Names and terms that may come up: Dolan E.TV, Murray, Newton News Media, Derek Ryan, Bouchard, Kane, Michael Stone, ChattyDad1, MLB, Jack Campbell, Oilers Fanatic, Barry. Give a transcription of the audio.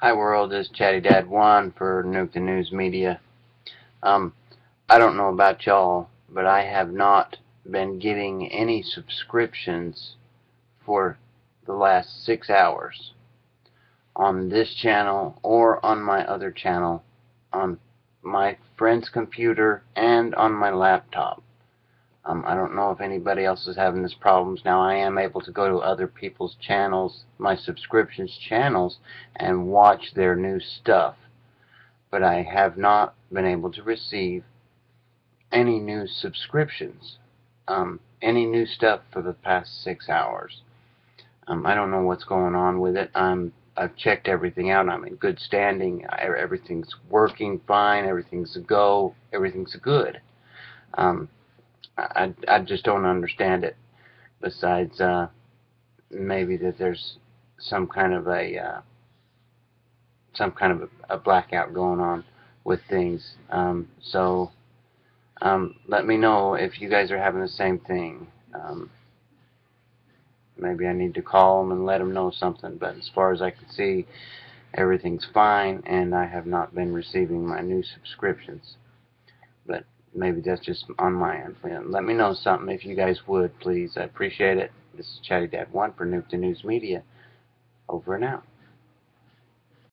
Hi world, this is ChattyDad1 for Newton News Media. I don't know about y'all, but I have not been getting any subscriptions for the last 6 hours on this channel or on my other channel, on my friend's computer and on my laptop. I don't know if anybody else is having these problems. Now, I am able to go to other people's channels, my subscriptions channels, and watch their new stuff. But I have not been able to receive any new subscriptions, any new stuff for the past 6 hours. I don't know what's going on with it. I've checked everything out. I'm in good standing. Everything's working fine. Everything's a go. Everything's good. I just don't understand it. Besides, maybe that there's some kind of a blackout going on with things. Let me know if you guys are having the same thing. Maybe I need to call them and let them know something. But as far as I can see, everything's fine, and I have not been receiving my new subscriptions. But maybe that's just on my end. Let me know something if you guys would, please. I appreciate it. This is ChattyDad1 for Newton News Media. Over and out.